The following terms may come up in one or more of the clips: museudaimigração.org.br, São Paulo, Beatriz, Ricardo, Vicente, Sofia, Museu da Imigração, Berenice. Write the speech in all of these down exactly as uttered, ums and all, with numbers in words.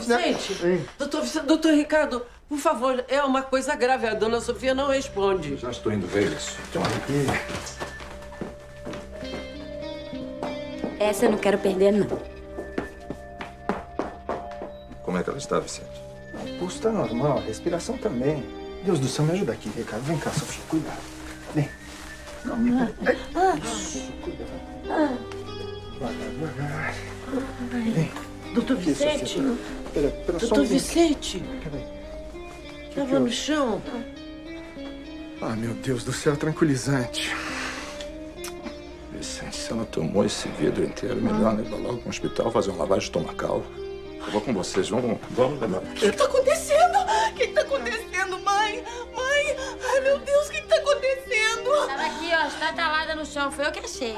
Vicente, hein? doutor Vicente, doutor Ricardo, por favor, é uma coisa grave. A dona Sofia não responde. Já estou indo ver isso. Toma aqui. Essa eu não quero perder, não. Como é que ela está, Vicente? O pulso está normal, a respiração também. Deus do céu, me ajuda aqui, Ricardo. Vem cá, Sofia, cuidado. Vem. Não, não. Ah. Isso, cuidado. Ah. Devagar, devagar. Ai. Vem. Doutor Vicente. Sofia, pera, pera, doutor Vicente. Peraí. Estava no chão. Ah, meu Deus do céu, tranquilizante. Vicente, se ela tomou esse vidro inteiro, melhor levar logo para o hospital, fazer uma lavagem estomacal. Eu vou com vocês, vamos, vamos levar. O que está acontecendo? O que está acontecendo, mãe? Mãe! Ai, meu Deus, o que está acontecendo? Estava aqui, ó, estatalada no chão, foi eu que achei.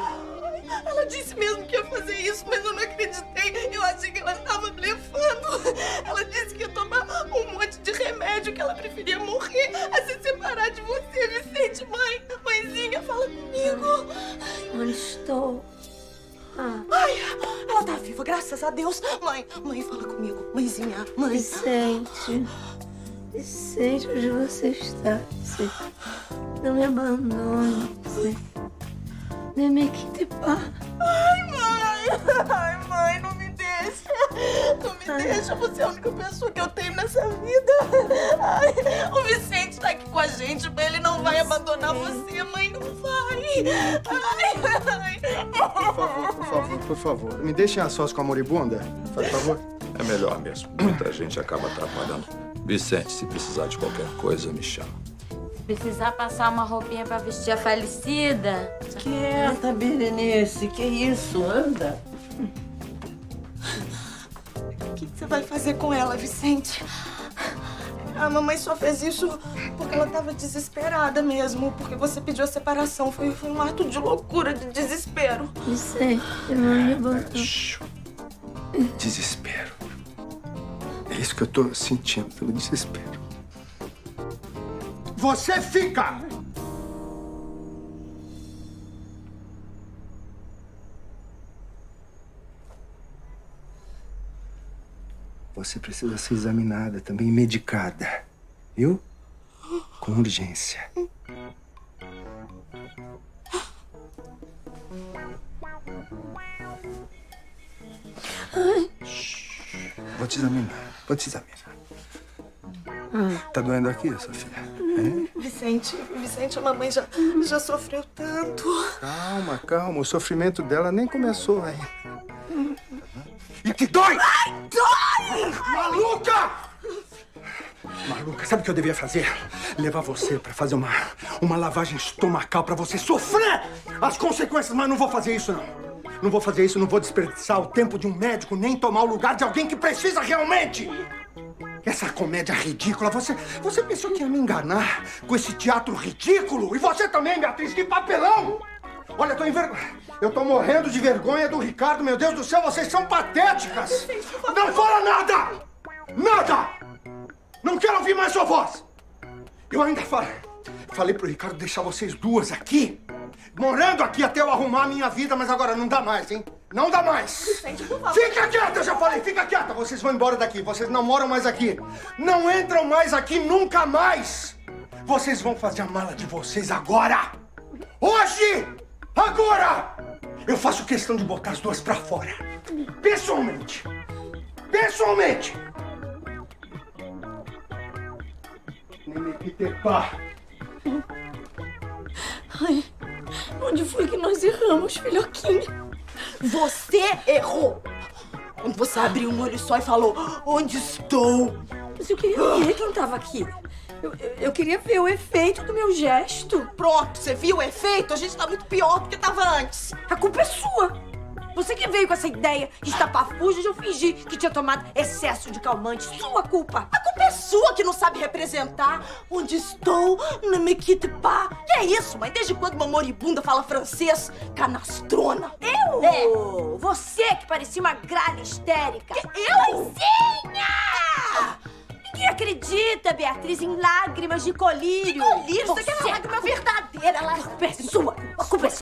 Ela disse mesmo que ia fazer isso, mas eu não acreditei. Eu achei que ela estava blefando. Ela disse que ia tomar um monte de remédio, que ela preferia morrer a se separar de você, Vicente. Mãe, mãezinha, fala comigo. Onde estou? Ah. Ai, ela tá viva, graças a Deus. Mãe, mãe, fala comigo. Mãezinha, mãe. Vicente, Vicente, onde você está? Você não me abandone, você. Dê-me aqui, te pá. Ai, mãe! Ai, mãe, não me deixa! Não me Ai. deixa, você é a única pessoa que eu tenho nessa vida. Ai, o Vicente tá aqui com a gente, mas ele não vai abandonar você, mãe, não vai! Ai, ai! Por favor, por favor, por favor, me deixem a sós com a moribunda, por favor. É melhor mesmo, muita gente acaba atrapalhando. Vicente, se precisar de qualquer coisa, me chama. Precisar passar uma roupinha pra vestir a falecida. Quieta, Berenice. Que isso? Anda. O que você vai fazer com ela, Vicente? A mamãe só fez isso porque ela tava desesperada mesmo. Porque você pediu a separação. Foi, foi um ato de loucura, de desespero. Vicente, eu não me boto. Desespero. É isso que eu tô sentindo, pelo desespero. Você fica! Você precisa ser examinada, também medicada, viu? Com urgência. Vou te examinar, vou te examinar. Tá doendo aqui, Sofia? É? Vicente, Vicente, a mamãe já, já sofreu tanto. Calma, calma. O sofrimento dela nem começou ainda. E que dói! Ai, dói! Maluca! Maluca, sabe o que eu devia fazer? Levar você pra fazer uma, uma lavagem estomacal pra você sofrer as consequências. Mas não vou fazer isso, não. Não vou fazer isso, não vou desperdiçar o tempo de um médico, nem tomar o lugar de alguém que precisa realmente. Essa comédia ridícula, você, você pensou que ia me enganar com esse teatro ridículo? E você também, Beatriz, que papelão! Olha, eu tô envergonhado. Eu tô morrendo de vergonha do Ricardo, meu Deus do céu, vocês são patéticas! Não fala nada! Nada! Não quero ouvir mais sua voz! Eu ainda falo, falei pro Ricardo deixar vocês duas aqui, morando aqui até eu arrumar a minha vida, mas agora não dá mais, hein? Não dá mais! Vicente, por favor. Fica quieta, eu já falei! Fica quieta! Vocês vão embora daqui, vocês não moram mais aqui! Não entram mais aqui nunca mais! Vocês vão fazer a mala de vocês agora! Hoje! Agora! Eu faço questão de botar as duas pra fora! Pessoalmente! Pessoalmente! Nenekitepá! Ai, onde foi que nós erramos, filhoquinho? Você errou! Quando você abriu um olho só e falou, onde estou? Mas eu queria ver quem tava aqui. Eu, eu, eu queria ver o efeito do meu gesto. Pronto, você viu o efeito? A gente tá muito pior do que tava antes. A culpa é sua. Você que veio com essa ideia de estapafuja de eu fingir que tinha tomado excesso de calmante. Sua culpa. A culpa é sua que não sabe representar. Onde estou? Não me quite pá. Que é isso, mãe? Desde quando uma moribunda fala francês? Canastrona. Eu? É. Você que parecia uma gralha histérica. Que eu? Coisinha! Ninguém acredita, Beatriz, em lágrimas de colírio. De colírio? Você quer uma lágrima verdadeira. A culpa é sua. A culpa é sua.